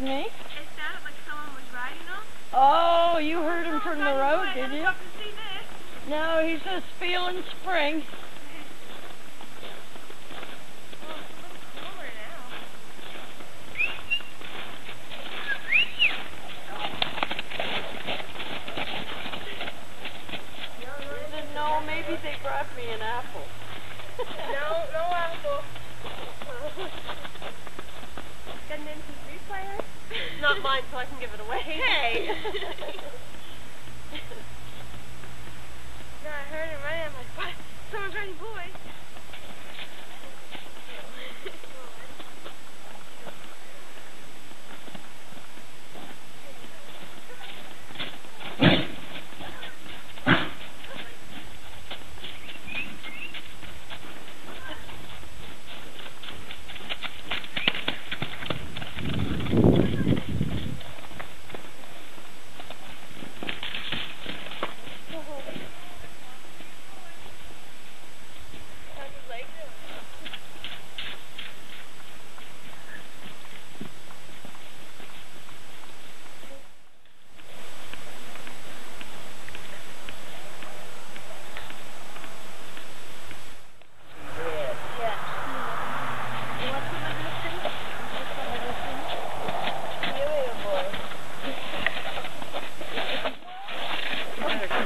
Pardon me? It sounded like someone was riding them. Oh, you heard him from the road, did you? No, he's just feeling spring. Maybe they brought me an apple. No apple. Got an MP3 player? Not mine, so I can give it away. Hey! No, I heard him running. I'm like, what? Someone's running Boi.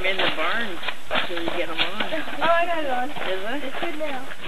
In the barn until you get them on. Oh, I got it on. Is it? It's good now.